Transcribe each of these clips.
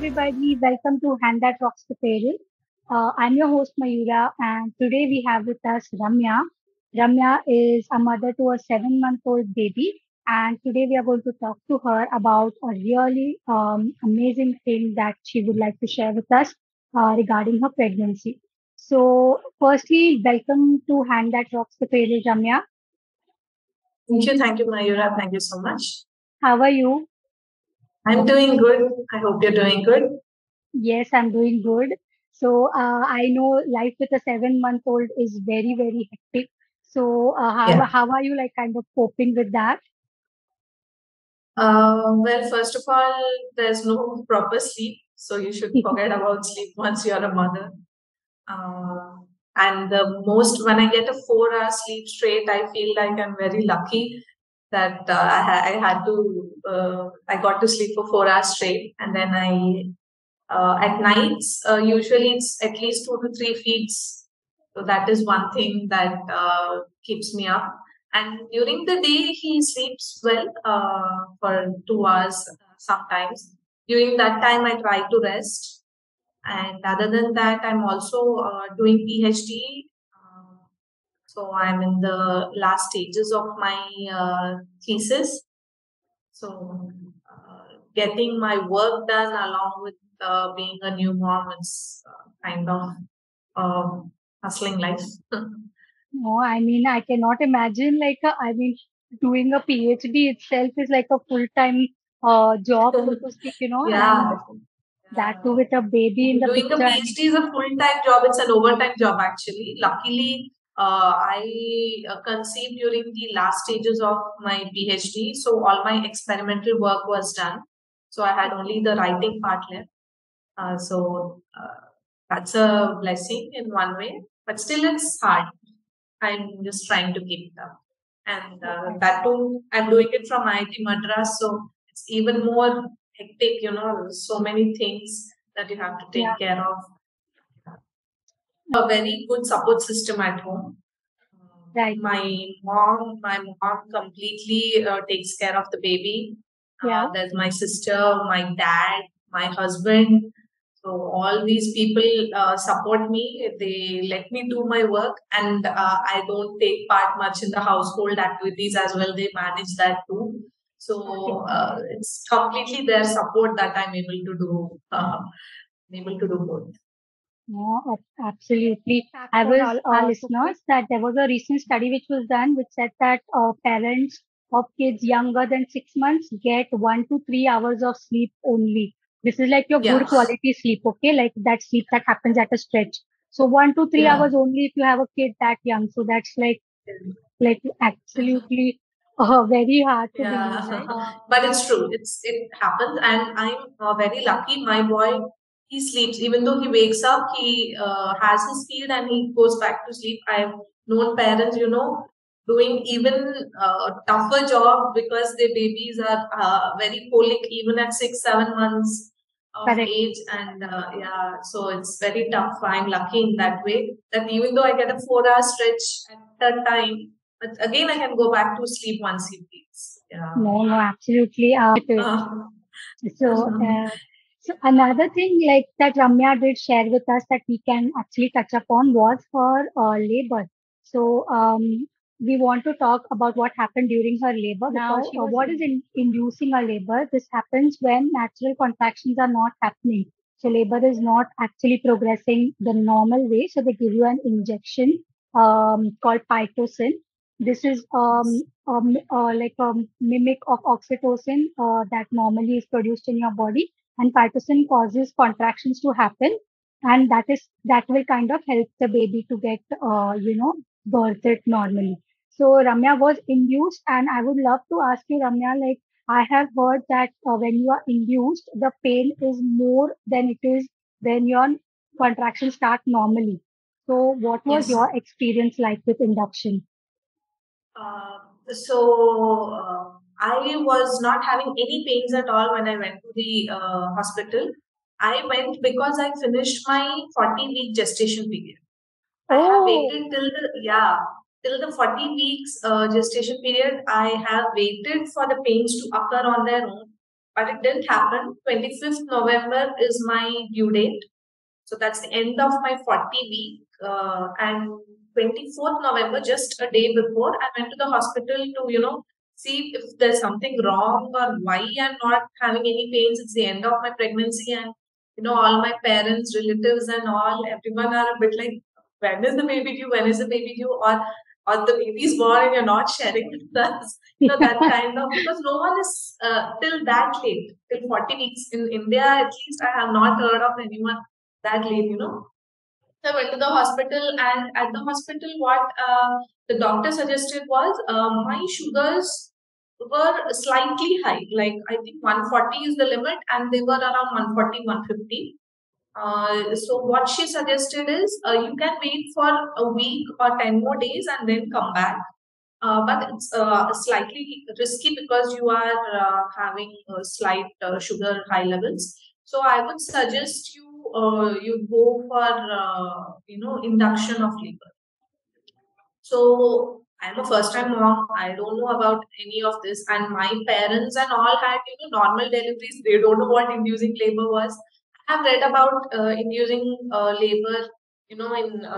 everybody. Welcome to Hand That Rocks the Peril. I'm your host, Mayura, and today we have with us Ramya. Ramya is a mother to a 7-month-old baby, and today we are going to talk to her about a really amazing thing that she would like to share with us regarding her pregnancy. So, firstly, welcome to Hand That Rocks the Peril, Ramya. Thank you, Mayura. Thank you so much. How are you? I'm doing good. I hope you're doing good. Yes, I'm doing good. So I know life with a 7-month-old is very, very hectic. So how are you kind of coping with that? Well, first of all, there's no proper sleep. So you should forget about sleep once you're a mother. And the most, when I get a 4-hour sleep straight, I feel like I'm very lucky that I got to sleep for 4 hours straight. And then at nights, usually it's at least 2 to 3 feeds. So that is one thing that keeps me up. And during the day, he sleeps well for 2 hours sometimes. During that time, I try to rest. And other than that, I'm also doing PhD. So I'm in the last stages of my thesis. So getting my work done along with being a new mom is kind of hustling life. No, I mean, I cannot imagine doing a PhD itself is like a full-time job, so to speak, you know. Yeah. That too with a baby in the picture. Doing a PhD is a full-time job. It's an overtime job, actually. Luckily, I conceived during the last stages of my PhD, so all my experimental work was done. So I had only the writing part left. So that's a blessing in one way, but still it's hard. I'm just trying to keep it up. And that too, I'm doing it from IIT Madras, so it's even more hectic, you know, so many things that you have to take care of. A very good support system at home. Right. My mom completely takes care of the baby. Yeah. There's my sister, my dad, my husband. So all these people support me. They let me do my work, and I don't take part much in the household activities as well. They manage that too. So it's completely their support that I'm able to do. Both. No, absolutely. I will tell our listeners that there was a recent study which was done which said that parents of kids younger than 6 months get 1 to 3 hours of sleep only. This is like your good quality sleep, okay? Like that sleep that happens at a stretch. So 1 to 3 hours only if you have a kid that young. So that's like absolutely very hard to believe. Right? But it's true. It happens, and I'm very lucky. My boy, he sleeps. Even though he wakes up, he has his feed and he goes back to sleep. I've known parents, you know, doing even tougher job because their babies are very colic even at 6-7 months of age. And so it's very tough. I'm lucky in that way that even though I get a 4-hour stretch at a time, but again, I can go back to sleep once he sleeps. Yeah. No, absolutely. So another thing that Ramya did share with us that we can actually touch upon was her labor. So we want to talk about what happened during her labor. Because what is inducing her labor? This happens when natural contractions are not happening. So labor is not actually progressing the normal way. So they give you an injection called Pitocin. This is a mimic of oxytocin that normally is produced in your body. And Pitocin causes contractions to happen, and that will kind of help the baby to get, birth it normally. So Ramya was induced, and I would love to ask you, Ramya, I have heard that when you are induced, the pain is more than it is when your contractions start normally. So what was your experience like with induction? I was not having any pains at all when I went to the hospital. I went because I finished my 40-week gestation period. Oh. I have waited till the 40 weeks gestation period. I have waited for the pains to occur on their own. but it didn't happen. 25th November is my due date. So that's the end of my 40-week. And 24th November, just a day before, I went to the hospital to, see if there's something wrong or why I'm not having any pains. It's the end of my pregnancy and, all my parents, relatives and all, everyone are a bit like, when is the baby due? Or the baby's born and you're not sharing with us. That kind of, because no one is till that late, till 40 weeks. In India, at least, I have not heard of anyone that late, So I went to the hospital, and at the hospital, what the doctor suggested was my sugars were slightly high. Like, I think 140 is the limit, and they were around 140, 150. So what she suggested is you can wait for a week or 10 more days and then come back. But it's slightly risky because you are having slight sugar high levels. So I would suggest you go for, induction of labor. So I'm a first-time mom. I don't know about any of this. And my parents and all had, normal deliveries. They don't know what inducing labor was. I've read about inducing labor, in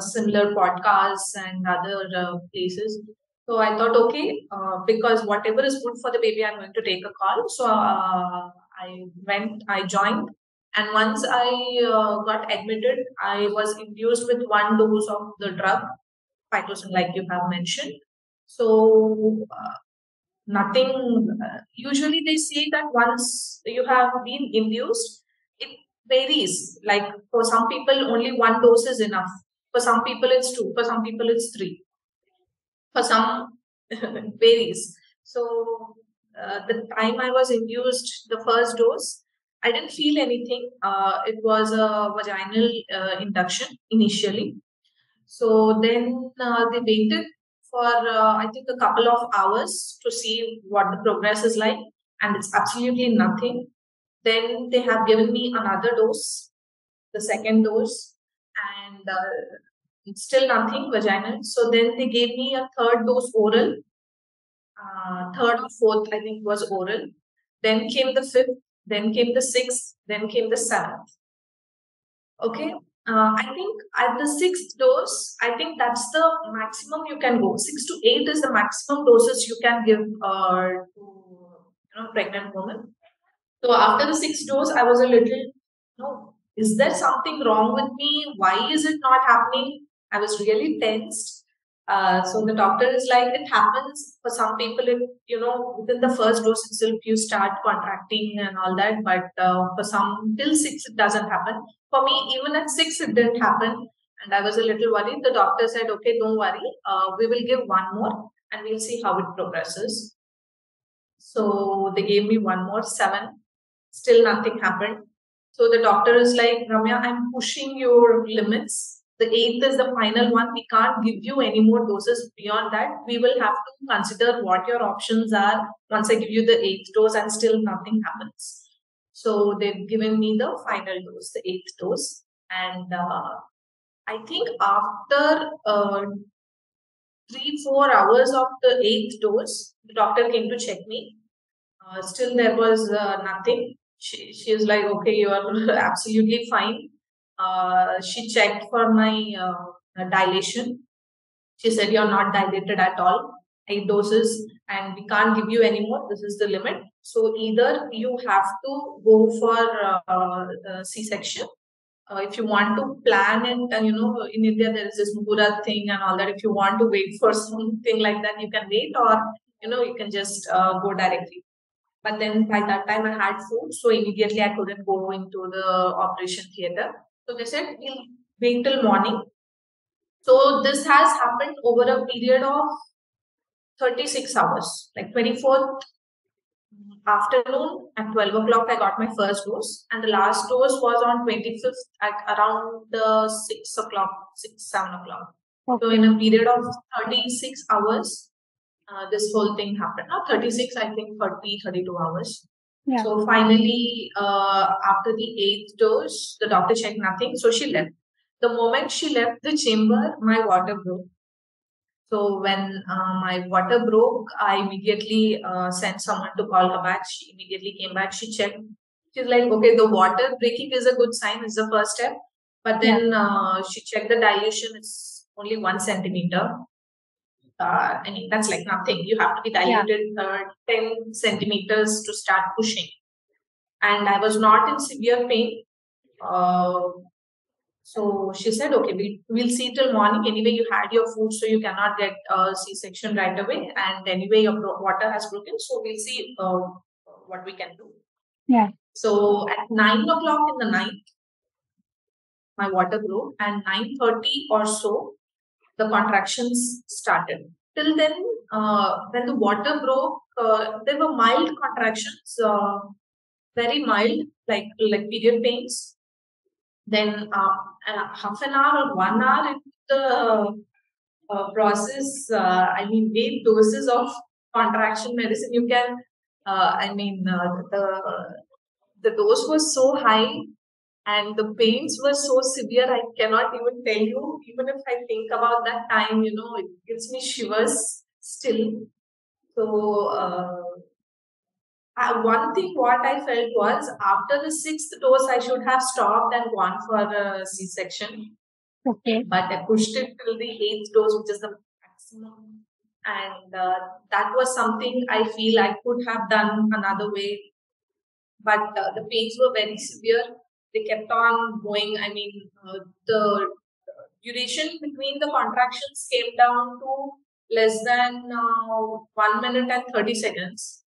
similar podcasts and other places. So I thought, okay, because whatever is good for the baby, I'm going to take a call. So I joined. And once I got admitted, I was induced with one dose of the drug, Pitocin, like you have mentioned. So usually they say that once you have been induced, it varies. Like for some people, only one dose is enough. For some people, it's two. For some people, it's three. For some, it varies. So the time I was induced, the first dose, I didn't feel anything. It was a vaginal induction initially. So then they waited for, I think, a couple of hours to see what the progress is like. And it's absolutely nothing. Then they have given me another dose, the second dose, and it's still nothing vaginal. So then they gave me a third dose oral. Third or fourth, I think, was oral. Then came the fifth. Then came the 6th, then came the 7th. Okay, I think at the 6th dose, I think that's the maximum you can go. 6 to 8 is the maximum doses you can give to pregnant women. So after the 6th dose, I was a little, is there something wrong with me? Why is it not happening? I was really tensed. So the doctor is like, it happens for some people, if, within the first dose itself, you start contracting and all that. But for some, till 6, it doesn't happen. For me, even at 6, it didn't happen. And I was a little worried. The doctor said, okay, don't worry. We will give one more and we'll see how it progresses. So they gave me one more, 7. Still nothing happened. So the doctor is like, Ramya, I'm pushing your limits. The 8th is the final one. We can't give you any more doses beyond that. We will have to consider what your options are once I give you the 8th dose and still nothing happens. So they've given me the final dose, the 8th dose. And I think after 3-4 hours of the 8th dose, the doctor came to check me. Still there was nothing. She was like, okay, you are absolutely fine. She checked for my dilation. She said, you're not dilated at all. 8 doses and we can't give you any more. This is the limit. So either you have to go for C-section. If you want to plan it, and in India, there is this Muhurat thing and all that. If you want to wait for something like that, you can wait or, you can just go directly. But then by that time, I had food. So immediately, I couldn't go into the operation theater. So they said, we'll wait till morning. So this has happened over a period of 36 hours. Like 24th afternoon at 12 o'clock, I got my first dose. And the last dose was on 25th at around 7 o'clock. Okay. So in a period of 36 hours, this whole thing happened. 32 hours. Yeah. So finally, after the 8th dose, the doctor checked nothing. So she left. The moment she left the chamber, my water broke. So when my water broke, I immediately sent someone to call her back. She immediately came back. She checked. She's like, okay, the water breaking is a good sign. It's the first step. But then she checked the dilution. It's only 1 centimeter. I mean, that's like nothing. You have to be diluted 10 centimeters to start pushing. And I was not in severe pain. So she said, okay, we'll see till morning. Anyway, you had your food, so you cannot get a C-section right away. And anyway, your water has broken. So we'll see what we can do. Yeah. So at 9 o'clock in the night, my water broke, and 9:30 or so, the contractions started. Till then, when the water broke, there were mild contractions, very mild, like period pains. Then half an hour or 1 hour into the process, I mean, big doses of contraction medicine, you can, the dose was so high. And the pains were so severe, I cannot even tell you. Even if I think about that time, you know, it gives me shivers still. So, one thing what I felt was after the 6th dose, I should have stopped and gone for a C-section. Okay. But I pushed it till the 8th dose, which is the maximum. And that was something I feel I could have done another way. But the pains were very severe. They kept on going. I mean, the duration between the contractions came down to less than 1 minute and 30 seconds.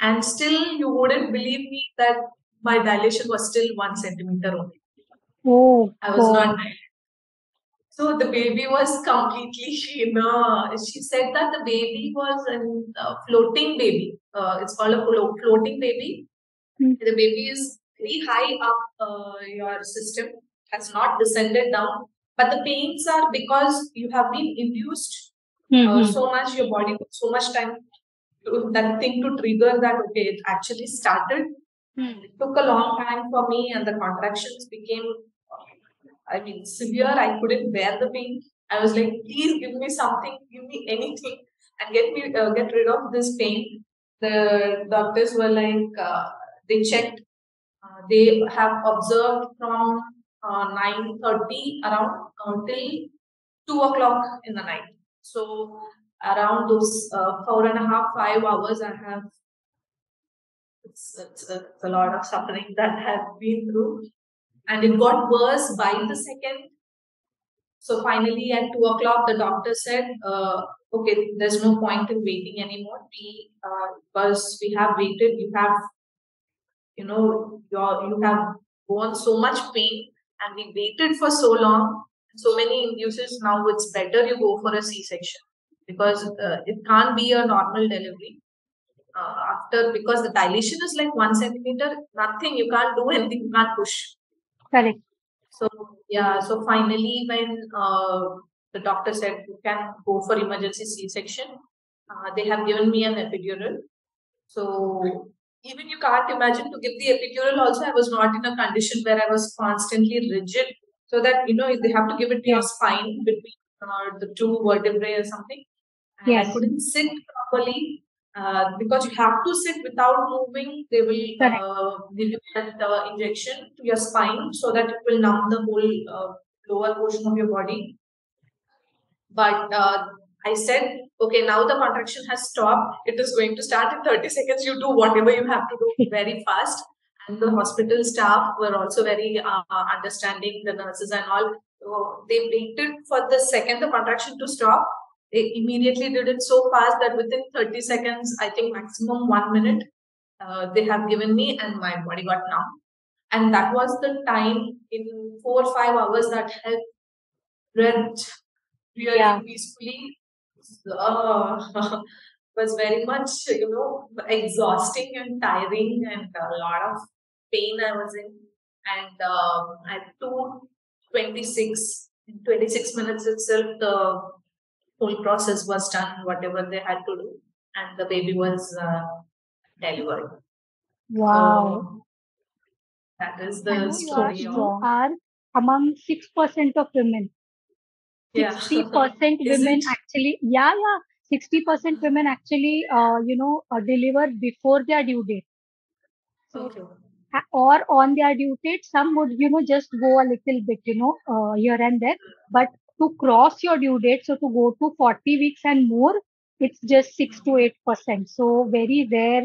And still, you wouldn't believe me that my dilation was still 1 centimeter only. Oh, I was not dilated. So the baby was completely, you know, she said that the baby was a floating baby. It's called a floating baby. Mm. The baby is very high up your system, has not descended down, but the pains are because you have been induced so much, your body took so much time to, that thing to trigger that, okay, it actually started. It took a long time for me, and the contractions became, I mean, severe. I couldn't bear the pain. I was like, please give me something, give me anything and get rid of this pain. The doctors were like, they checked. They have observed from 9:30 around till 2 o'clock in the night. So around those 4.5 to 5 hours, I have, it's a lot of suffering that I have been through. And it got worse by the second. So finally at 2 o'clock, the doctor said, okay, there's no point in waiting anymore. Because we have waited, you have, you know, you have gone so much pain and we waited for so long, so many induces. Now it's better you go for a C-section because it can't be a normal delivery after, because the dilation is like 1 centimeter, nothing, you can't do anything, you can't push. Correct. So, yeah, so finally when the doctor said you can go for emergency C-section, they have given me an epidural. So, even you can't imagine to give the epidural also. I was not in a condition where I was constantly rigid. So that, you know, they have to give it to your spine between the two vertebrae or something. And I couldn't sit properly because you have to sit without moving. They will give you that injection to your spine so that it will numb the whole lower portion of your body. But I said, okay, now the contraction has stopped. It is going to start in 30 seconds. You do whatever you have to do very fast. And the hospital staff were also very understanding, the nurses and all. So they waited for the second, the contraction to stop. They immediately did it so fast that within 30 seconds, I think maximum 1 minute, they have given me and my body got numb. And that was the time in 4 or 5 hours that helped breath really peacefully. Was very much, you know, exhausting and tiring, and a lot of pain I was in. And at 26 minutes itself, the whole process was done, whatever they had to do, and the baby was delivered. Wow. So, that is the story. You are among 6% of women. 60% women actually, 60% women actually, deliver before their due date. Okay. Or on their due date, some would, just go a little bit, here and there. But to cross your due date, so to go to 40 weeks and more, it's just 6 to 8%. So very rare,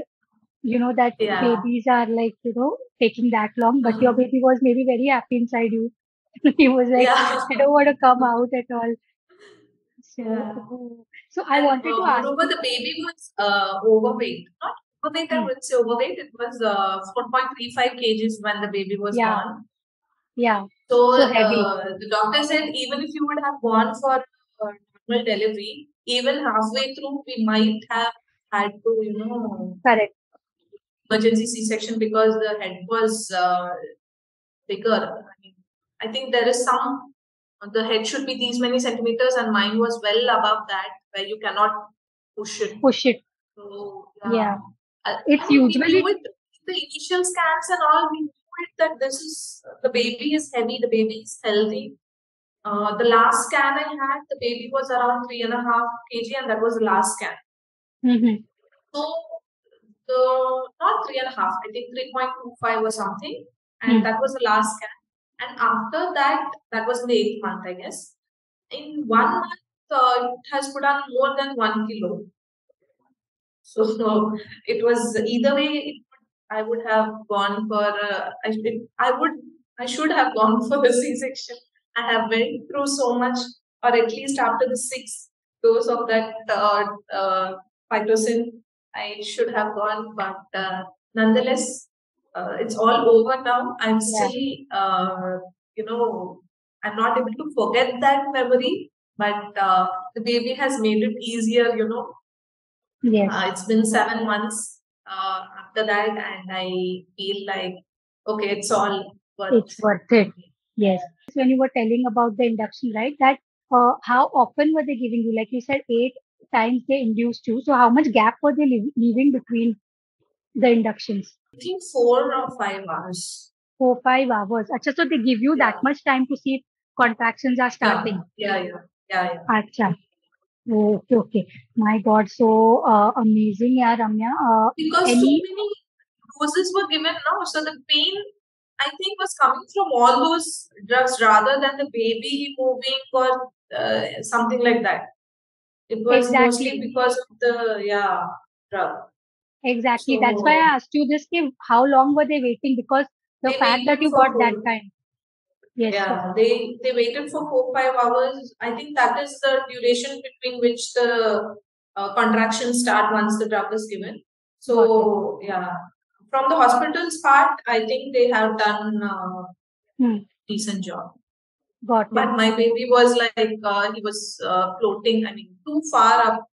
that babies are like, taking that long. But your baby was maybe very happy inside you. He was like, I don't want to come out at all. So, so I wanted to ask. Moreover, the baby was overweight. Not overweight, I wouldn't say overweight. It was 4.35 kgs when the baby was born. Yeah. So heavy. The doctor said, even if you would have gone for normal delivery, even halfway through, we might have had to, Correct. Emergency C-section because the head was bigger. I think there is some, the head should be these many centimeters and mine was well above that where you cannot push it. So, it's usually the initial scans and all, we knew it that the baby is heavy, the baby is healthy. The last scan I had, the baby was around 3.5 kg and that was the last scan. Mm-hmm. So, not 3.5, I think 3.25 or something. And that was the last scan. And after that, that was in the 8th month, I guess. In 1 month, it has put on more than 1 kilo. So it was either way. I would have gone for. I should have gone for the C-section. I have went through so much, or at least after the 6th dose of that Pitocin, I should have gone. But nonetheless. It's all over now. I'm still, I'm not able to forget that memory, but the baby has made it easier, Yes. It's been 7 months after that, and I feel like, okay, it's all worth it. It's worth it. Yes. When you were telling about the induction, right, that how often were they giving you? Like you said, 8 times they induced you. So how much gap were they leaving between the inductions? I think 4 or 5 hours. 4 or 5 hours. Achha, so they give you that much time to see if contractions are starting. Achha. Okay. My God, so amazing, Ramya. Because so many doses were given now, so the pain, I think, was coming from all those drugs rather than the baby moving or something like that. It was mostly because of the drug. Exactly. So, that's why I asked you this, how long were they waiting? Because the fact that you got that time. Yes. Yeah, they waited for 4 or 5 hours. I think that is the duration between which the contractions start once the drug is given. So, from the hospital's part, I think they have done a decent job. Got it. But my baby was like, he was floating, too far up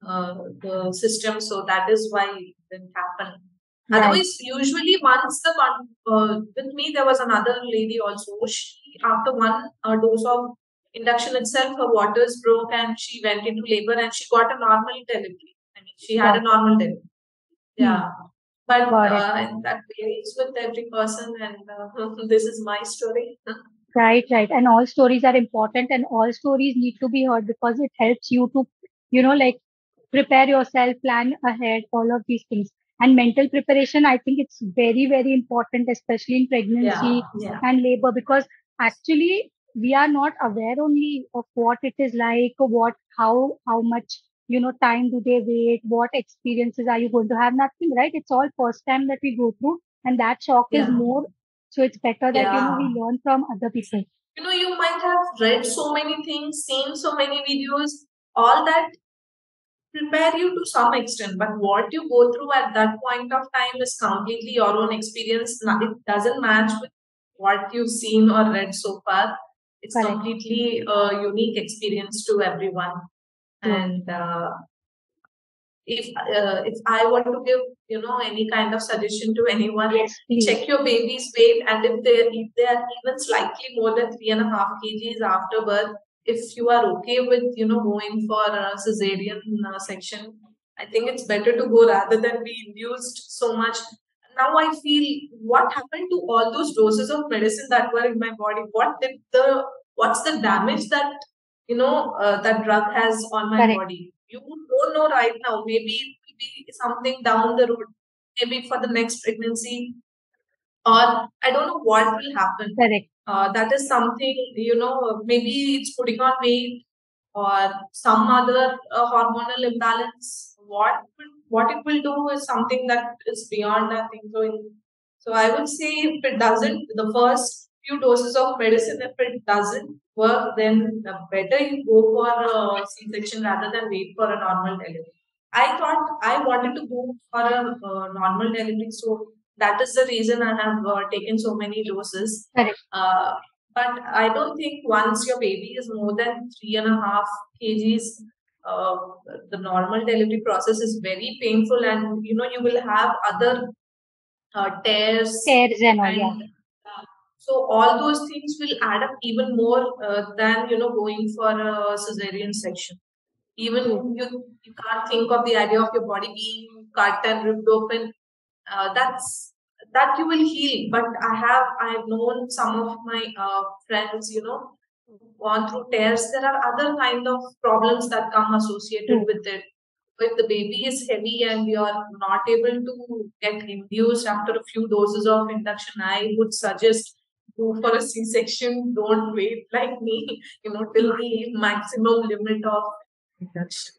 the system, so that is why it didn't happen. Right. Otherwise, usually once the with me there was another lady also. She after one dose of induction itself, her waters broke and she went into labor and she got a normal delivery. She had a normal delivery. Yeah, but that varies with every person, and this is my story. Right. And all stories are important, and all stories need to be heard because it helps you to, prepare yourself, plan ahead, all of these things. And mental preparation, I think it's very, very important, especially in pregnancy and labor, because actually we are not aware only of what it is like, how much, time do they wait, what experiences are you going to have, nothing, right? It's all first time that we go through, and that shock is more. So it's better that, we learn from other people. You might have read so many things, seen so many videos, all that prepare you to some extent, but what you go through at that point of time is completely your own experience. It doesn't match with what you've seen or read so far. It's completely a unique experience to everyone. And if I want to give any kind of suggestion to anyone, check your baby's weight, and if they are even slightly more than 3.5 kgs after birth, if you are okay with, going for a cesarean section, I think it's better to go rather than be induced so much. Now I feel, what happened to all those doses of medicine that were in my body? What's the damage that that drug has on my Correct. Body. You don't know right now. Maybe it will be something down the road. Maybe for the next pregnancy. Or I don't know what will happen. Correct. That is something, maybe it's putting on weight or some other hormonal imbalance. What it will do is something that is beyond our thinking. So I would say if it doesn't, the first few doses of medicine, if it doesn't work, then better you go for a C-section rather than wait for a normal delivery. I thought I wanted to go for a normal delivery, so that is the reason I have taken so many doses. Correct. But I don't think once your baby is more than 3.5 kgs, the normal delivery process is very painful, and you will have other tears and all. Yeah. So all those things will add up even more than going for a cesarean section. Even you can't think of the idea of your body being cut and ripped open. That you will heal. But I've known some of my friends, gone through tears. There are other kind of problems that come associated with it. If the baby is heavy and you are not able to get induced after a few doses of induction, I would suggest go for a C-section. Don't wait like me, till the maximum limit of induction.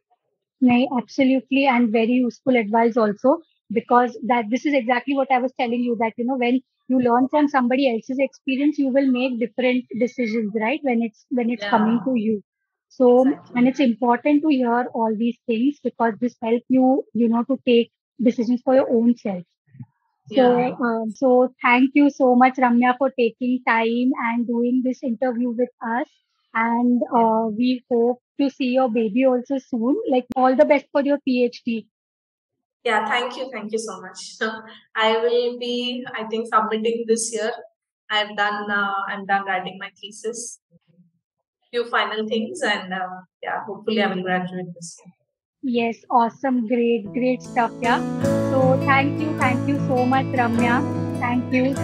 Yeah, absolutely, and very useful advice also. Because this is exactly what I was telling you, that, when you learn from somebody else's experience, you will make different decisions, right? When it's coming to you. So, exactly. And it's important to hear all these things because this helps you, to take decisions for your own self. So, yeah. So thank you so much, Ramya, for taking time and doing this interview with us. And we hope to see your baby also soon. Like, all the best for your PhD. Yeah, thank you so much. I will be, I think, submitting this year. I'm done writing my thesis. Few final things, and hopefully I will graduate this year. Yes, awesome, great stuff, yeah. So thank you so much, Ramya. Thank you.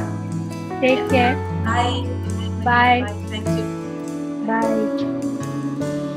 Take care. Bye. Bye. Thank you. Bye.